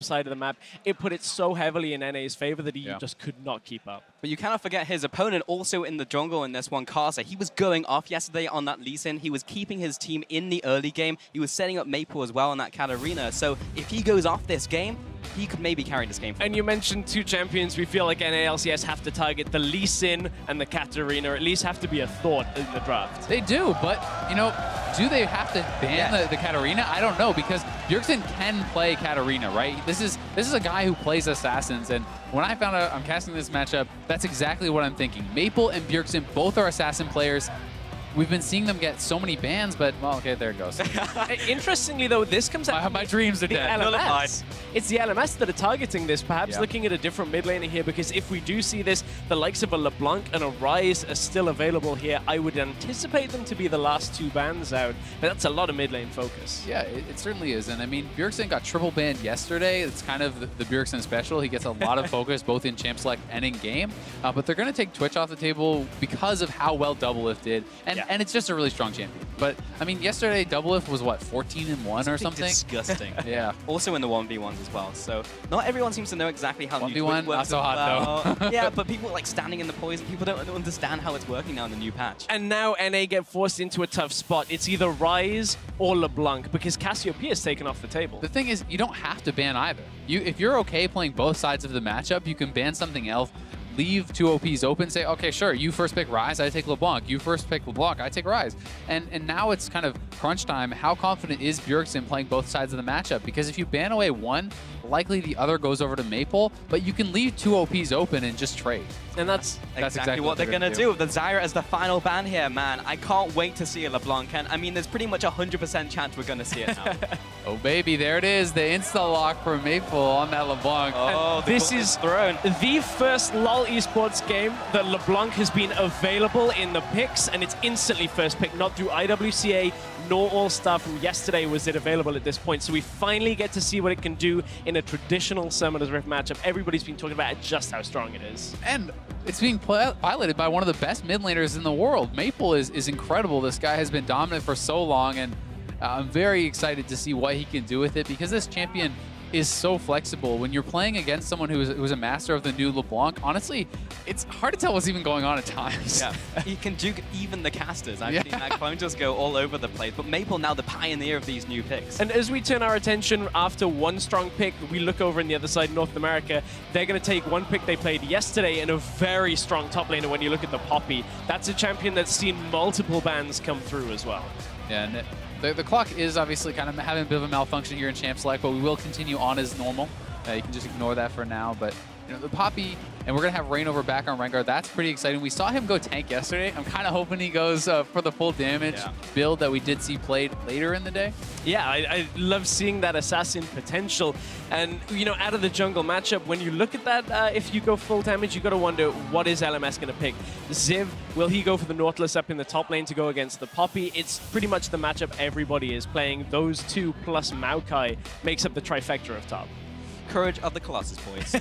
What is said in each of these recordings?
side of the map, it put it so heavily in NA's favor that he just could not keep up. But you cannot forget his opponent also in the jungle in this one, Karsa. He was going off yesterday on that Lee Sin. He was keeping his team in the early game. He was setting up Maple as well on that Katarina. So if he goes off this game, he could maybe carry this game. And you mentioned two champions. We feel like NALCS have to target the Lee Sin and the Katarina, or at least have to be a thought in the draft. They do, but, you know, do they have to ban the Katarina? I don't know, because Bjergsen can play Katarina, right? This is a guy who plays Assassins, and when I found out I'm casting this matchup, that's exactly what I'm thinking. Maple and Bjergsen both are Assassin players. We've been seeing them get so many bans, but, well, okay, there it goes. Interestingly, though, this comes out... My dreams are dead. LMS. It's the LMS that are targeting this, perhaps looking at a different mid laner here, because if we do see this, the likes of a LeBlanc and a Ryze are still available here. I would anticipate them to be the last two bans out, but that's a lot of mid lane focus. Yeah, it certainly is, and I mean, Bjergsen got triple banned yesterday. It's kind of the Bjergsen special. He gets a lot of focus, both in Champ Select and in game, but they're going to take Twitch off the table because of how well Doublelift did, and it's just a really strong champion. But, I mean, yesterday, Doublelift was, what, 14-1 or something? Disgusting. Yeah. Also in the 1v1s as well. So not everyone seems to know exactly how 1v1 works. Not so hard, though. Yeah, but people like standing in the poison. People don't understand how it's working now in the new patch. And now NA get forced into a tough spot. It's either Ryze or LeBlanc, because Cassiopeia's taken off the table. The thing is, you don't have to ban either. If you're okay playing both sides of the matchup, you can ban something else. Leave two OPs open, say, okay, sure, you first pick Ryze, I take LeBlanc. You first pick LeBlanc, I take Ryze. And now it's kind of crunch time. How confident is Bjergsen playing both sides of the matchup? Because if you ban away one, likely the other goes over to Maple, but you can leave two OPs open and just trade. And that's exactly what they're going to do. The Zyra is the final ban here, man. I can't wait to see a LeBlanc. And I mean, there's pretty much a 100% chance we're going to see it now. Oh, baby, there it is. The insta-lock for Maple on that LeBlanc. Oh, this is thrown. The first LoL esports game that LeBlanc has been available in the picks, and it's instantly first pick, not through IWCA nor All-Star from yesterday was it available at this point. So we finally get to see what it can do in a traditional Summoner's Rift matchup. Everybody's been talking about just how strong it is. And it's being piloted by one of the best mid laners in the world. Maple is incredible. This guy has been dominant for so long, and I'm very excited to see what he can do with it, because this champion is so flexible. When you're playing against someone who's a master of the new LeBlanc, honestly, it's hard to tell what's even going on at times. Yeah, he can juke even the casters. I've seen that clone just go all over the place. But Maple now the pioneer of these new picks. And as we turn our attention after one strong pick, we look over on the other side, North America. They're going to take one pick they played yesterday and a very strong top laner when you look at the Poppy. That's a champion that's seen multiple bans come through as well. Yeah, and the clock is obviously kind of having a bit of a malfunction here in Champ Select, but we will continue on as normal. You can just ignore that for now, but you know, the Poppy, and we're going to have Reignover back on Rengar. That's pretty exciting. We saw him go tank yesterday. I'm kind of hoping he goes for the full damage build that we did see played later in the day. Yeah, I love seeing that assassin potential. And, you know, out of the jungle matchup, when you look at that, if you go full damage, you got to wonder, what is LMS going to pick? Ziv, will he go for the Nautilus up in the top lane to go against the Poppy? It's pretty much the matchup everybody is playing. Those two plus Maokai makes up the trifecta of top. Courage of the Colossus, boys.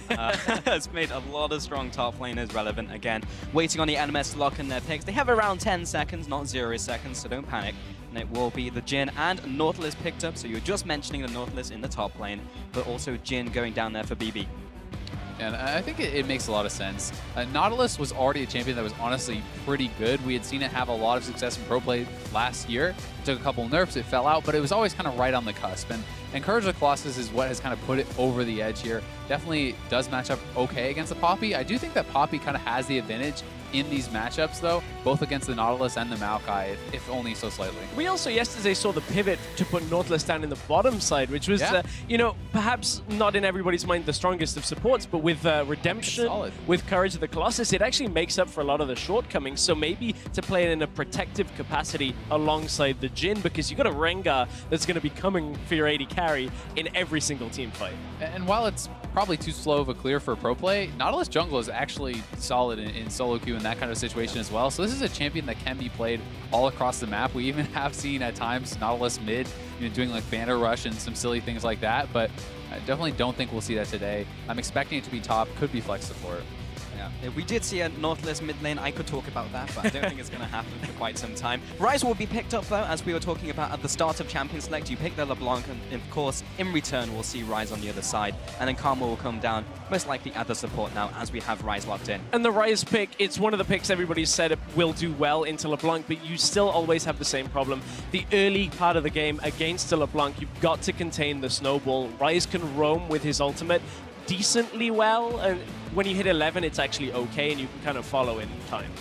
Has made a lot of strong top laners relevant again. Waiting on the LMS to lock in their picks. They have around 10 seconds, not 0 seconds, so don't panic. And it will be the Jhin and Nautilus picked up, so you're just mentioning the Nautilus in the top lane, but also Jhin going down there for BB. And I think it makes a lot of sense. Nautilus was already a champion that was honestly pretty good. We had seen it have a lot of success in pro play last year. It took a couple nerfs, it fell out, but it was always kind of right on the cusp. And Courage of the Colossus is what has kind of put it over the edge here. Definitely does match up okay against the Poppy. I do think that Poppy kind of has the advantage in these matchups, though, both against the Nautilus and the Maokai, if only so slightly. We also yesterday saw the pivot to put Nautilus down in the bottom side, which was, you know, perhaps not in everybody's mind the strongest of supports, but with Redemption, with Courage of the Colossus, it actually makes up for a lot of the shortcomings. So maybe to play it in a protective capacity alongside the Jhin, because you've got a Rengar that's going to be coming for your AD carry in every single team fight. And while it's probably too slow of a clear for pro play, Nautilus jungle is actually solid in solo queue in that kind of situation as well. So this is a champion that can be played all across the map. We even have seen at times Nautilus mid, you know, doing like banner rush and some silly things like that, but I definitely don't think we'll see that today. I'm expecting it to be top, could be flexed support. Yeah, we did see a Nautilus mid lane. I could talk about that, but I don't think it's going to happen for quite some time. Ryze will be picked up, though, as we were talking about at the start of Champion Select. You pick the LeBlanc, and of course, in return, we'll see Ryze on the other side. And then Karma will come down, most likely at the support now, as we have Ryze locked in. And the Ryze pick, it's one of the picks everybody said it will do well into LeBlanc, but you still always have the same problem. The early part of the game against the LeBlanc, you've got to contain the snowball. Ryze can roam with his ultimate decently well, and when you hit 11, it's actually okay, and you can kind of follow in time.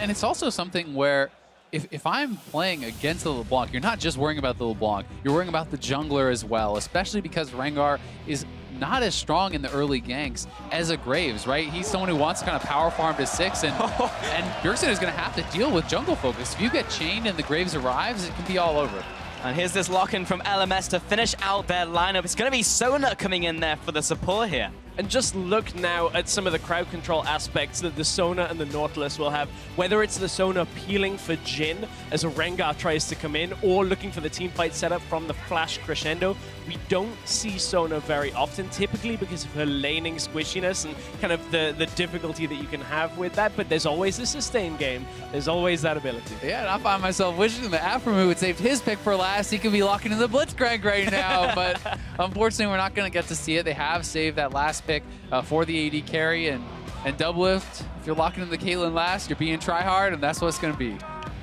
And it's also something where if I'm playing against the LeBlanc, you're not just worrying about the LeBlanc, you're worrying about the jungler as well, especially because Rengar is not as strong in the early ganks as a Graves, right? He's someone who wants to kind of power farm to 6, and Bjergsen is going to have to deal with jungle focus. If you get chained and the Graves arrives, it can be all over. And here's this lock-in from LMS to finish out their lineup. It's going to be Sona coming in there for the support here. And just look now at some of the crowd control aspects that the Sona and the Nautilus will have, whether it's the Sona peeling for Jhin as a Rengar tries to come in, or looking for the teamfight setup from the flash crescendo. We don't see Sona very often, typically because of her laning squishiness and kind of the difficulty that you can have with that, but there's always the sustain game. There's always that ability. Yeah, and I find myself wishing that Aphromoo had saved his pick for last. He could be locking in the Blitzcrank right now, but unfortunately we're not going to get to see it. They have saved that last pick for the AD carry and Doublelift. If you're locking in the Caitlyn last, you're being tryhard, and that's what it's going to be.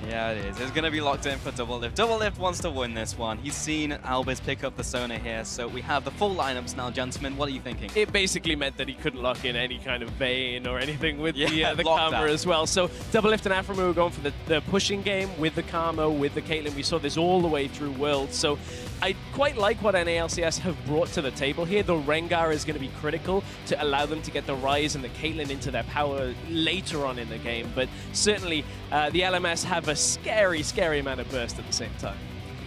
Yeah, it is. It's going to be locked in for Doublelift. Doublelift wants to win this one. He's seen Albus pick up the Sona here, so we have the full lineups now, gentlemen. What are you thinking? It basically meant that he couldn't lock in any kind of vein or anything with the Karma as well. So Doublelift and Aphromoo were going for the pushing game with the Karma, with the Caitlyn. We saw this all the way through Worlds. So I quite like what NALCS have brought to the table here. The Rengar is going to be critical to allow them to get the Ryze and the Caitlyn into their power later on in the game. But certainly the LMS have a scary, scary amount of burst at the same time.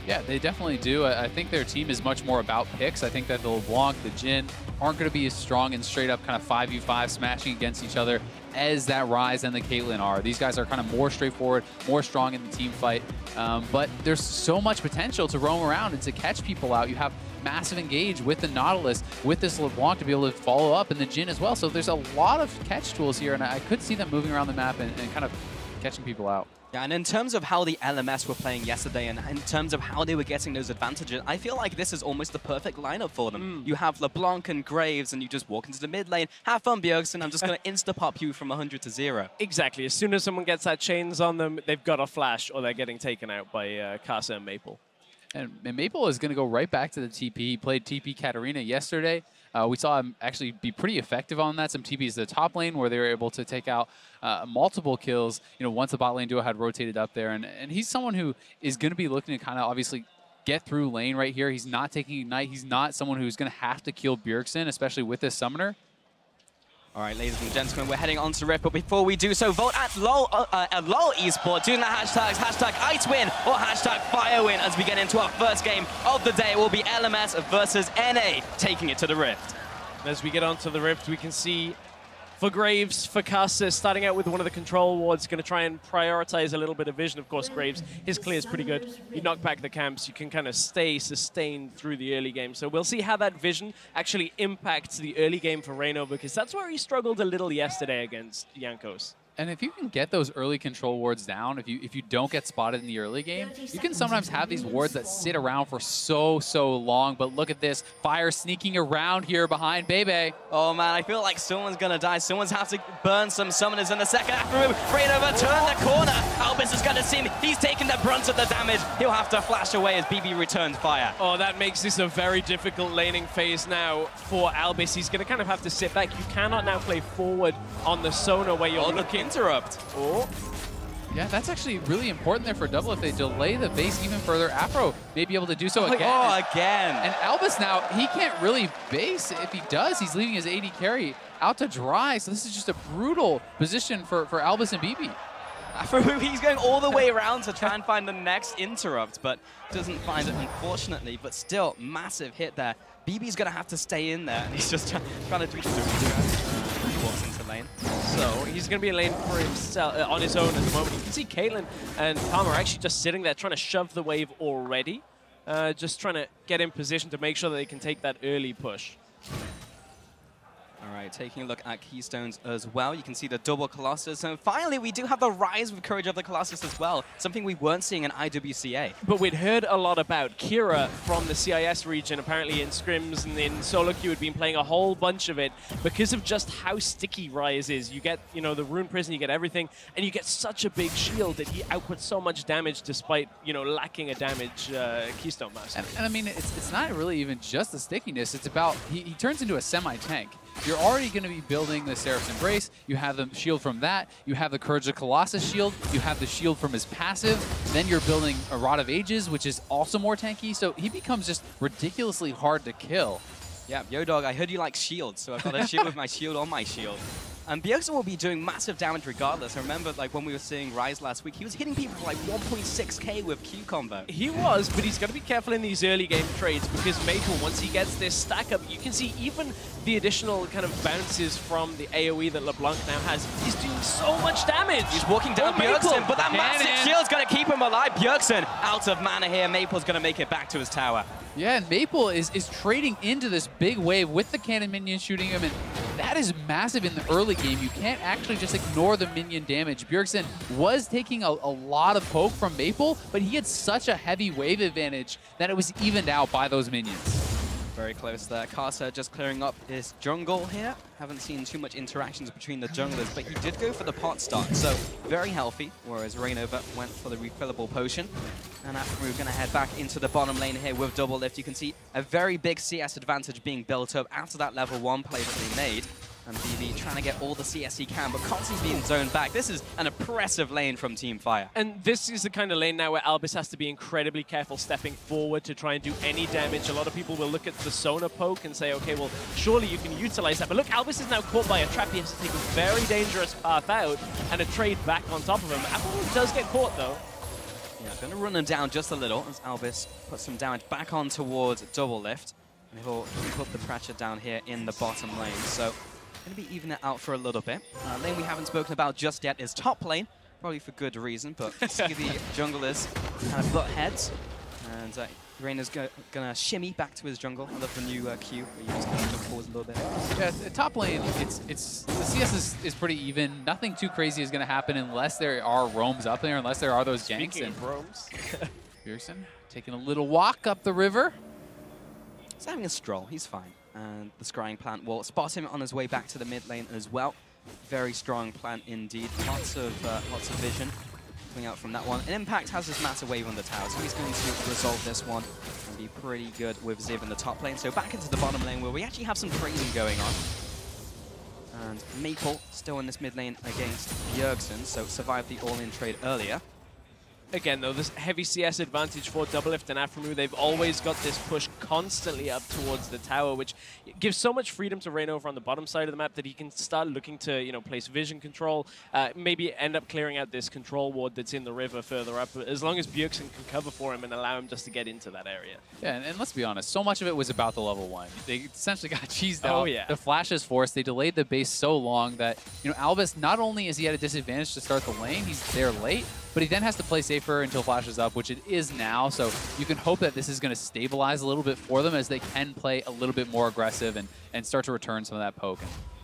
Yeah, they definitely do. I think their team is much more about picks. I think that the LeBlanc, the Jhin aren't going to be as strong and straight up kind of 5v5 smashing against each other as that Ryze and the Caitlyn are. These guys are kind of more straightforward, more strong in the team fight. But there's so much potential to roam around and to catch people out. You have massive engage with the Nautilus, with this LeBlanc to be able to follow up, and the Jhin as well. So there's a lot of catch tools here, and I could see them moving around the map and kind of catching people out. Yeah, and in terms of how the LMS were playing yesterday and in terms of how they were getting those advantages, I feel like this is almost the perfect lineup for them. You have LeBlanc and Graves, and you just walk into the mid lane. Have fun, Bjergsen. I'm just going to insta-pop you from 100 to 0. Exactly. As soon as someone gets that chains on them, they've got a flash or they're getting taken out by Karsa and Maple. And Maple is going to go right back to the TP. He played TP Katarina yesterday. We saw him actually be pretty effective on that. Some TPs to the top lane where they were able to take out multiple kills, you know, once the bot lane duo had rotated up there. And he's someone who is going to be looking to kind of obviously get through lane right here. He's not taking Ignite. He's not someone who's going to have to kill Bjergsen, especially with this Summoner. All right, ladies and gentlemen, we're heading on to Rift, but before we do so, vote at LoL, LOL Esport, doing the hashtags, hashtag ITwin or hashtag FireWin, as we get into our first game of the day. It will be LMS versus NA, taking it to the Rift. As we get onto the Rift, we can see for Graves, for Karsa, starting out with one of the control wards, going to try and prioritize a little bit of vision. Of course, Graves, his clear is pretty good. You knock back the camps, you can kind of stay sustained through the early game. So we'll see how that vision actually impacts the early game for Reignover, because that's where he struggled a little yesterday against Jankos. And if you can get those early control wards down, if you don't get spotted in the early game, you can sometimes have these wards that sit around for so long. But look at this, Fire sneaking around here behind BB. Oh man, I feel like someone's gonna die. Someone's have to burn some summoners in the second half. Reignover turned the corner. Albus is gonna see him. He's taking the brunt of the damage. He'll have to flash away as BB returns fire. Oh, that makes this a very difficult laning phase now for Albus. He's gonna kind of have to sit back. You cannot now play forward on the Sona where you're looking. Interrupt. Oh. Yeah, that's actually really important there for Double. If they delay the base even further, Aphro may be able to do so again. Oh, again. And Albus now, he can't really base. If he does, he's leaving his AD carry out to dry. So this is just a brutal position for Albus and BB. Aphro, he's going all the way around to try and find the next interrupt, but doesn't find it, unfortunately. But still, massive hit there. BB's going to have to stay in there, and he's just trying to do it. So he's going to be in lane for himself, on his own at the moment. You can see Caitlyn and Karma are actually just sitting there trying to shove the wave already. Just trying to get in position to make sure that they can take that early push. All right, taking a look at Keystones as well. You can see the double Colossus. And finally, we do have the rise of Courage of the Colossus as well, something we weren't seeing in IWCA. But we'd heard a lot about Kira from the CIS region, apparently in scrims and in solo queue, had been playing a whole bunch of it. Because of just how sticky Ryze is, you get, you know, the Rune Prison, you get everything, and you get such a big shield that he outputs so much damage despite, you know, lacking a damage Keystone Master. And I mean, it's not really even just the stickiness. It's about, he turns into a semi-tank. You're already going to be building the Seraph's Embrace. You have the shield from that. You have the Courage of Colossus shield. You have the shield from his passive. Then you're building a Rod of Ages, which is also more tanky. So he becomes just ridiculously hard to kill. Yeah, yo, dog, I heard you like shields. So I've got a shield with my shield on my shield. And Bjergsen will be doing massive damage regardless. I remember, like, when we were seeing Ryze last week, he was hitting people for like 1.6k with Q combo. He was, but he's got to be careful in these early game trades because Maple, once he gets this stack up, you can see even the additional kind of bounces from the AoE that LeBlanc now has. He's doing so much damage. He's walking down Bjergsen, but that massive shield's going to keep him alive. Bjergsen out of mana here. Maple's going to make it back to his tower. Yeah, and Maple is trading into this big wave with the cannon minion shooting him, and that is massive in the early game. You can't actually just ignore the minion damage. Bjergsen was taking a lot of poke from Maple, but he had such a heavy wave advantage that it was evened out by those minions. Very close there. Karsa just clearing up his jungle here. Haven't seen too much interactions between the junglers, but he did go for the pot start, so very healthy, whereas Reignover went for the refillable potion. And Aphromoo going to head back into the bottom lane here with Doublelift. You can see a very big CS advantage being built up after that level 1 play that they made. And BB trying to get all the CS he can, but constantly being zoned back. This is an oppressive lane from Team Fire. And this is the kind of lane now where Albus has to be incredibly careful stepping forward to try and do any damage. A lot of people will look at the Sona poke and say, okay, well, surely you can utilize that. But look, Albus is now caught by a trap. He has to take a very dangerous path out and a trade back on top of him. Aphromoo does get caught, though. Yeah, going to run him down just a little as Albus puts some damage back on towards Doublelift. And he'll put the pressure down here in the bottom lane. So going to be evening it out for a little bit. Lane we haven't spoken about just yet is top lane, probably for good reason, but see the junglers kind of butt heads. And Reignover's going to shimmy back to his jungle. I love the new Q, where you just kind of look forward a little bit. Yeah, top lane, the CS is pretty even. Nothing too crazy is going to happen unless there are roams up there, unless there are those janks. Speaking of roams. Bjergsen taking a little walk up the river. He's having a stroll, he's fine. And the scrying plant will spot him on his way back to the mid lane as well. Very strong plant indeed. Lots of vision coming out from that one. And Impact has this massive wave on the tower, so he's going to resolve this one and be pretty good with Ziv in the top lane. So back into the bottom lane where we actually have some trading going on. And Maple still in this mid lane against Bjergsen, so survived the all-in trade earlier. Again, though, this heavy CS advantage for Doublelift and Aphromoo, they've always got this push constantly up towards the tower, which gives so much freedom to Reignover on the bottom side of the map that he can start looking to, you know, place vision control, maybe end up clearing out this control ward that's in the river further up, as long as Bjergsen can cover for him and allow him just to get into that area. Yeah, and let's be honest, so much of it was about the level 1. They essentially got cheesed out. Oh, yeah. The flashes forced, they delayed the base so long that, you know, Albus, not only is he at a disadvantage to start the lane, he's there late, but he then has to play safer until flashes up, which it is now. So you can hope that this is going to stabilize a little bit for them as they can play a little bit more aggressive and start to return some of that poke.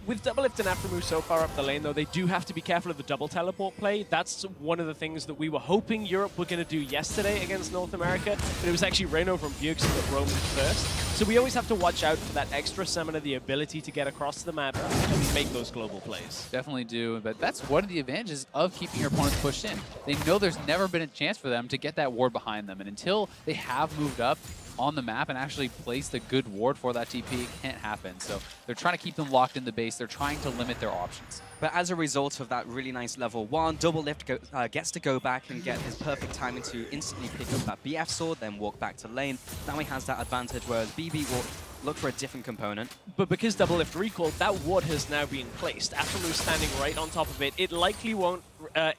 With Doublelift and Aphromoo so far up the lane, though, they do have to be careful of the double teleport play. That's one of the things that we were hoping Europe were going to do yesterday against North America, but it was actually Reignover and Bjergsen that roamed first. So we always have to watch out for that extra summoner, the ability to get across the map and make those global plays. Definitely do, but that's one of the advantages of keeping your opponents pushed in. They know there's never been a chance for them to get that ward behind them, and until they have moved up on the map and actually place the good ward for that TP, it can't happen. So they're trying to keep them locked in the base. They're trying to limit their options. But as a result of that really nice level 1, Doublelift gets to go back and get his perfect timing to instantly pick up that BF sword, then walk back to lane. Now he has that advantage, whereas BB will look for a different component. But because Doublelift recalled, that ward has now been placed. Aphromoo standing right on top of it. It likely won't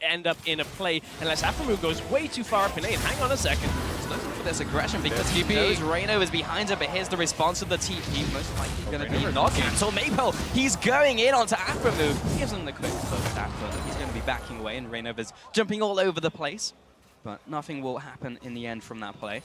end up in a play unless Aphromoo goes way too far up in aim. Hang on a second. He's looking for this aggression because he knows Reignover is behind him, but here's the response of the TP. Most likely going to be not cancelled. Maple, he's going in onto Aphromoo. Gives him the quick poke back, but he's going to be backing away, and Reignover's jumping all over the place. But nothing will happen in the end from that play.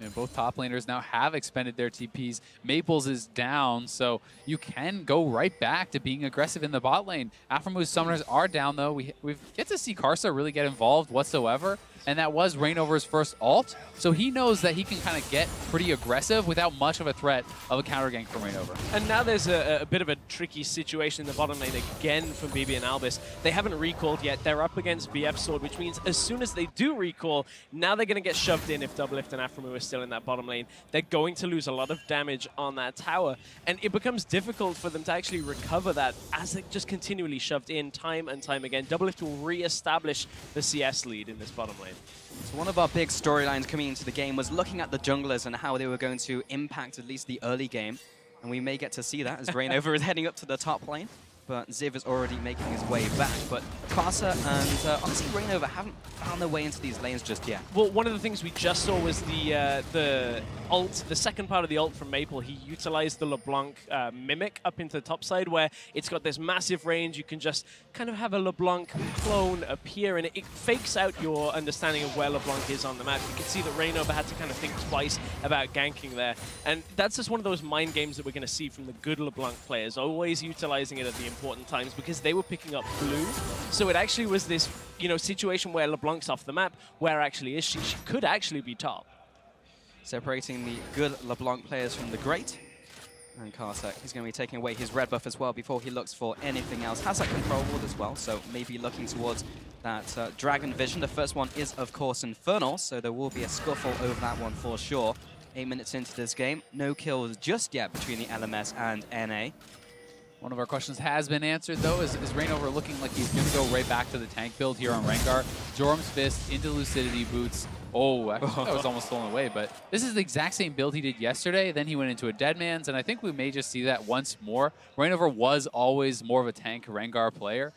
And both top laners now have expended their TPs. Maples is down, so you can go right back to being aggressive in the bot lane. Aphromoo summoners are down, though. We get to see Karsa really get involved whatsoever, and that was Reignover's first ult, so he knows that he can kind of get pretty aggressive without much of a threat of a counter gank from Reignover. And now there's a bit of a tricky situation in the bottom lane again from BB and Albus. They haven't recalled yet. They're up against BF Sword, which means as soon as they do recall, now they're going to get shoved in if Doublelift and Aphromoo are still in that bottom lane. They're going to lose a lot of damage on that tower, and it becomes difficult for them to actually recover that as they're just continually shoved in time and time again. Doublelift will re-establish the CS lead in this bottom lane. So one of our big storylines coming into the game was looking at the junglers and how they were going to impact at least the early game, and we may get to see that as Reignover is heading up to the top lane. But Ziv is already making his way back. But Karsa and honestly Reignover haven't found their way into these lanes just yet. Well, one of the things we just saw was the ult, the second part of the ult from Maple. He utilized the LeBlanc mimic up into the top side, where it's got this massive range. You can just kind of have a LeBlanc clone appear, and it fakes out your understanding of where LeBlanc is on the map. You can see that Reignover had to kind of think twice about ganking there, and that's just one of those mind games that we're going to see from the good LeBlanc players, always utilizing it at the important times, because they were picking up blue. So it actually was this, you know, situation where LeBlanc's off the map. Where actually is she? She could actually be top. Separating the good LeBlanc players from the great. And Karsa is going to be taking away his red buff as well before he looks for anything else. Has that control ward as well, so maybe looking towards that Dragon Vision. The first one is, of course, Infernal, so there will be a scuffle over that one for sure. 8 minutes into this game. No kills just yet between the LMS and NA. One of our questions has been answered, though. Is Reignover looking like he's going to go right back to the tank build here on Rengar? Jorm's Fist into Lucidity Boots. Oh, I think that was almost stolen away, but this is the exact same build he did yesterday. Then he went into a Deadman's, and I think we may just see that once more. Reignover was always more of a tank Rengar player,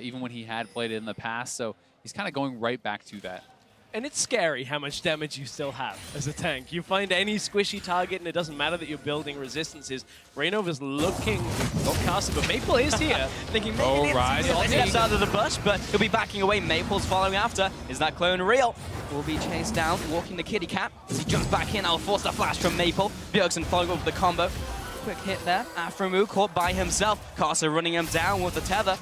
even when he had played it in the past, so he's kind of going right back to that. And it's scary how much damage you still have as a tank. You find any squishy target, and it doesn't matter that you're building resistances. Reignover's looking for Karsa, but Maple is here. Thinking maybe he steps out of the bush, but he'll be backing away. Maple's following after. Is that clone real? Will be chased down, walking the kitty cat. As he jumps back in, I'll force the flash from Maple. Bjergsen following up with the combo. Quick hit there. Aphromoo caught by himself. Karsa running him down with the tether.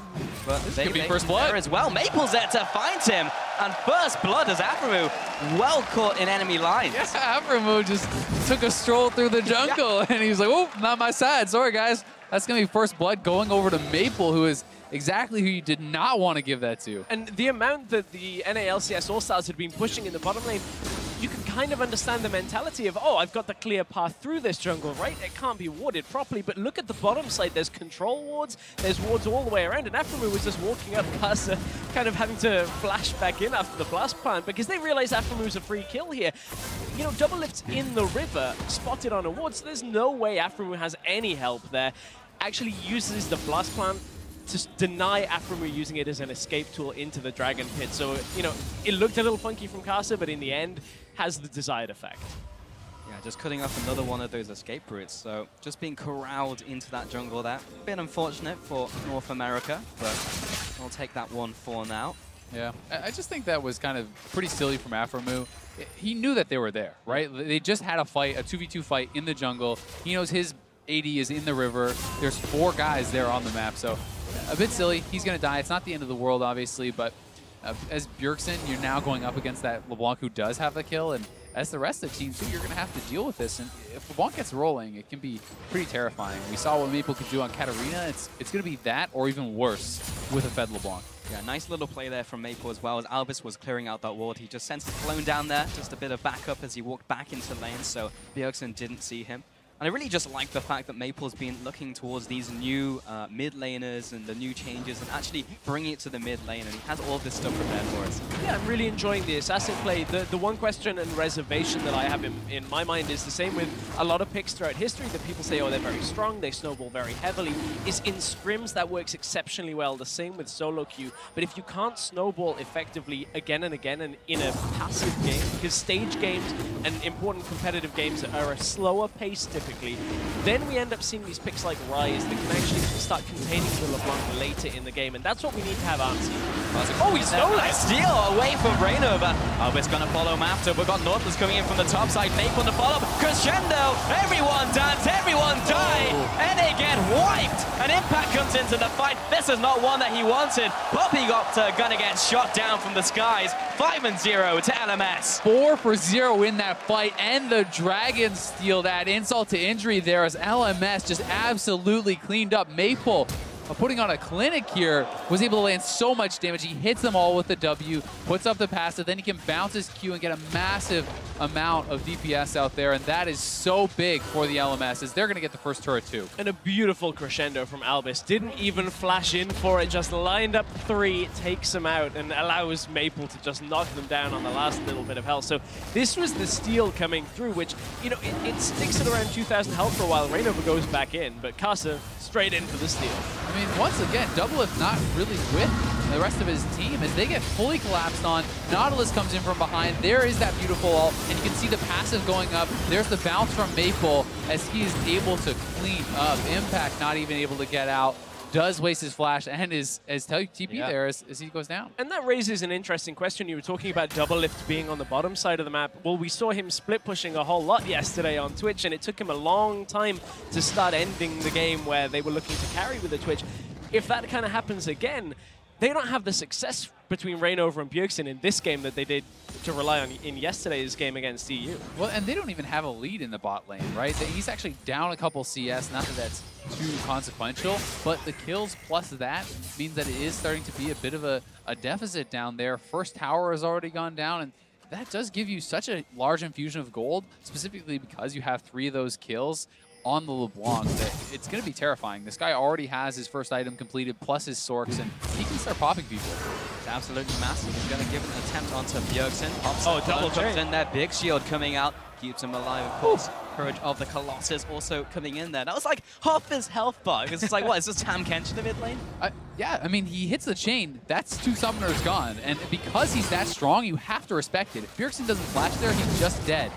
But this could be first blood as well. Maple's there to find him. And first blood as Aphromoo, well caught in enemy lines. Yeah, Aphromoo just took a stroll through the jungle, yeah. And he was like, oh, not my side. Sorry, guys. That's going to be first blood going over to Maple, who is exactly who you did not want to give that to. And the amount that the NALCS All-Stars had been pushing in the bottom lane, you can kind of understand the mentality of, oh, I've got the clear path through this jungle, right? It can't be warded properly, but look at the bottom side. There's control wards, there's wards all the way around, and Aphromoo was just walking up past, kind of having to flash back in after the blast plant, because they realize Aphromu's a free kill here. You know, Doublelift's in the river, spotted on a ward, so there's no way Aphromoo has any help there. Actually uses the blast plant to deny Aphromoo using it as an escape tool into the Dragon Pit. So, you know, it looked a little funky from Karsa, but in the end, has the desired effect. Yeah, just cutting off another one of those escape routes. So, just being corralled into that jungle there. A bit unfortunate for North America, but I'll take that one for now. Yeah, I just think that was kind of pretty silly from Aphromoo. He knew that they were there, right? They just had a fight, a 2v2 fight in the jungle. He knows his AD is in the river. There's 4 guys there on the map, so a bit silly. He's going to die. It's not the end of the world, obviously, but as Bjergsen, you're now going up against that LeBlanc who does have the kill, and as the rest of the team, too, you're going to have to deal with this. And if LeBlanc gets rolling, it can be pretty terrifying. We saw what Maple could do on Katarina. It's going to be that or even worse with a fed LeBlanc. Yeah, nice little play there from Maple as well. As Albus was clearing out that ward, he just sent his clone down there, just a bit of backup as he walked back into lane, so Bjergsen didn't see him. And I really just like the fact that Maple's been looking towards these new mid laners and the new changes and actually bringing it to the mid lane, and he has all this stuff prepared for us. Yeah, I'm really enjoying the assassin play. The one question and reservation that I have in my mind is the same with a lot of picks throughout history that people say, oh, they're very strong, they snowball very heavily, is in scrims that works exceptionally well, the same with solo queue. But if you can't snowball effectively again and again and in a passive game, because stage games and important competitive games are a slower pace typically, quickly. Then we end up seeing these picks like Ryze that can actually start containing the LeBlanc later in the game, and that's what we need to have answered. Oh, he stole that steal away from Reignover. Albus gonna follow him after. We've got Nautilus coming in from the top side. Maple on the follow-up. Crescendo! Everyone dance, everyone die! Oh. And they get wiped! And Impact comes into the fight. This is not one that he wanted. Poppy got gonna get shot down from the skies. 5-0 to LMS. 4-0 in that fight, and the Dragon steal that. Insult to injury there as LMS just absolutely cleaned up. Maple, putting on a clinic here, was able to land so much damage. He hits them all with the W, puts up the passive, then he can bounce his Q and get a massive amount of DPS out there, and that is so big for the LMS, as they're going to get the first turret too. And a beautiful crescendo from Albus. Didn't even flash in for it, just lined up three, takes him out, and allows Maple to just knock them down on the last little bit of health. So this was the steal coming through, which, you know, it sticks at around 2,000 health for a while. Reignover goes back in, but Karsa straight in for the steal. I mean, once again, Doublelift not really with the rest of his team as they get fully collapsed on. Nautilus comes in from behind. There is that beautiful ult, and you can see the passive going up. There's the bounce from Maple as he is able to clean up. Impact not even able to get out. Does waste his flash and his TP there as he goes down. And that raises an interesting question. You were talking about Doublelift being on the bottom side of the map. Well, we saw him split pushing a whole lot yesterday on Twitch, and it took him a long time to start ending the game where they were looking to carry with the Twitch. If that kind of happens again, they don't have the success between Reignover and Bjergsen in this game that they did to rely on in yesterday's game against EU. Well, and they don't even have a lead in the bot lane, right? He's actually down a couple CS, not that that's too consequential, but the kills plus that means that it is starting to be a bit of a deficit down there. First tower has already gone down, and that does give you such a large infusion of gold, specifically because you have three of those kills on the LeBlanc, that it's going to be terrifying. This guy already has his first item completed, plus his Sorks, and he can start popping people. It's absolutely massive. He's going to give an attempt onto Bjergsen. Double jumps in there. Big shield coming out. Keeps him alive, of course. Courage of the Colossus also coming in there. That was like half his health bar. It's just like, what, is this Tam Kench in the mid lane? Yeah, I mean, he hits the chain. That's two summoners gone. And because he's that strong, you have to respect it. If Bjergsen doesn't flash there, he's just dead.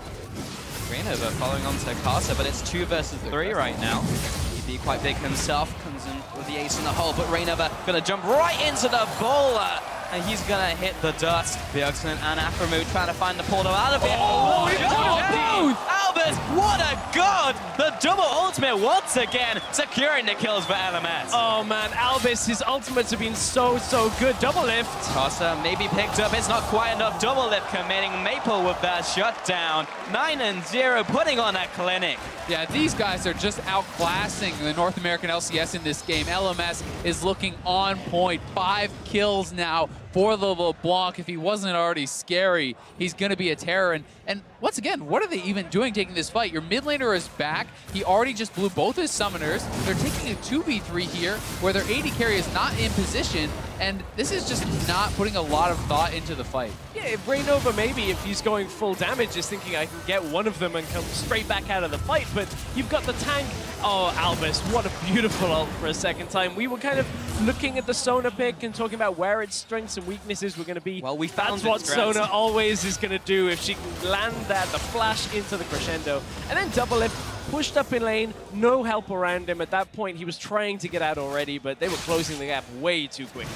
Reignover following on to Karsa, but it's 2 versus 3 right now. He'd be quite big himself, comes in with the ace in the hole, but Reignover gonna jump right into the bowler, and he's gonna hit the dust. Bjergsen and Aphromoo trying to find the portal out of it. Albus, what a god! The double ultimate once again, securing the kills for LMS. Oh man, Albus, his ultimates have been so good. Doublelift. Karsa maybe picked up, it's not quite enough. Doublelift committing. Maple with that shutdown. 9-0, putting on that clinic. Yeah, these guys are just outclassing the North American LCS in this game. LMS is looking on point. 5 kills now for the LeBlanc. If he wasn't already scary, he's going to be a terror. And once again, what are they even doing taking this fight? Your mid laner is back. He already just blew both his summoners. They're taking a 2v3 here where their AD carry is not in position. And this is just not putting a lot of thought into the fight. Yeah, if Reignover maybe, if he's going full damage, is thinking I can get one of them and come straight back out of the fight. But you've got the tank. Oh, Albus, what a beautiful ult for a second time. We were kind of looking at the Sona pick and talking about where its strengths and weaknesses were going to be. Well, we found what Sona always is going to do. If she can land that, the flash into the crescendo. And then Doublelift pushed up in lane, no help around him. At that point, he was trying to get out already, but they were closing the gap way too quickly.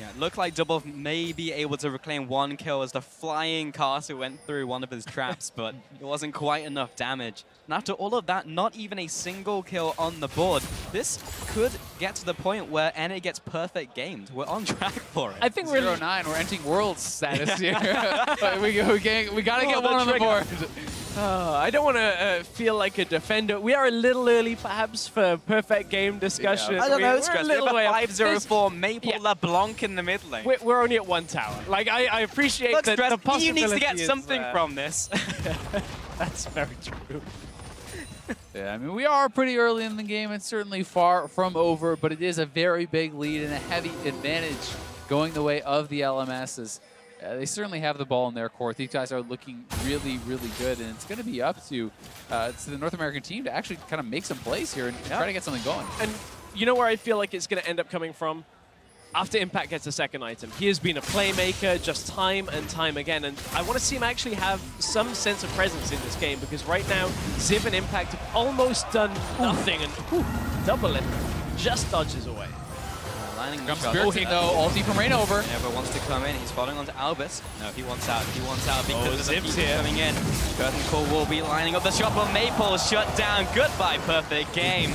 Yeah, it looked like Double may be able to reclaim 1 kill as the flying Karsa went through one of his traps, but it wasn't quite enough damage. And after all of that, not even a single kill on the board. This could get to the point where NA gets perfect gamed. We're on track for it. I think we're 0-9. We're entering Worlds status here. we gotta get one on the board. I don't want to feel like a defender. We are a little early, perhaps, for perfect game discussion. Yeah. I don't know. It's a little way 5-0-4 Maple LeBlanc in the mid lane. We're only at 1 tower. Like I appreciate that the possibility. You need to get something from this. That's very true. Yeah, I mean, we are pretty early in the game. It's certainly far from over, but it is a very big lead and a heavy advantage going the way of the LMSs. They certainly have the ball in their court. These guys are looking really, really good, and it's going to be up to the North American team to actually kind of make some plays here and try to get something going. And you know where I feel like it's going to end up coming from? after Impact gets the second item, he has been a playmaker just time and time again, and I want to see him actually have some sense of presence in this game, because right now, Ziv and Impact have almost done nothing, and Doublelift just dodges away. Bjergsen though, ulti from Reignover. Reignover wants to come in, he's following onto Albus. No, he wants out because of the people coming in. Curtain Call will be lining up the shot, but Maple shut down. Goodbye, perfect game.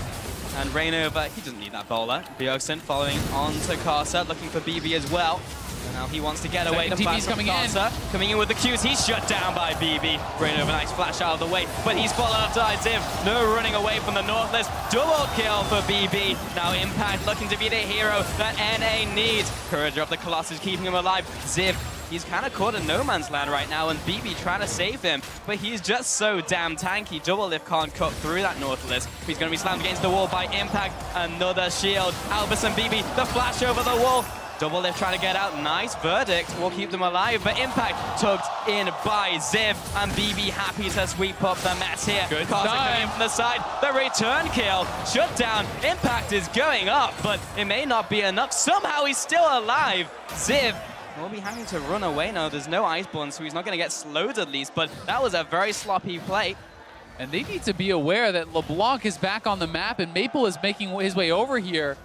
And Reignover, he doesn't need that bowler. Bjergsen following onto Karsa, looking for BB as well. And now he wants to get away. The TP's coming Karsa. In. Coming in with the Qs, he's shut down by BB. Reignover, nice flash out of the way, but he's followed up by Ziv. No running away from the Nautilus. Double kill for BB. Now Impact looking to be the hero that NA needs. Courage of the Colossus keeping him alive. Ziv, he's kind of caught in no man's land right now, and BB trying to save him, but he's just so damn tanky. Doublelift can't cut through that Nautilus. He's going to be slammed against the wall by Impact. Another shield. Albus and BB, the flash over the wall. Doublelift trying to get out. Nice verdict. We'll keep them alive, but Impact tugged in by Ziv, and BB happy to sweep up the mess here. Good coming from the side. The return kill. Shut down. Impact is going up, but it may not be enough. Somehow he's still alive. Ziv will be having to run away now. There's no Iceborne, so he's not going to get slowed at least, but that was a very sloppy play. And they need to be aware that LeBlanc is back on the map, and Maple is making his way over here.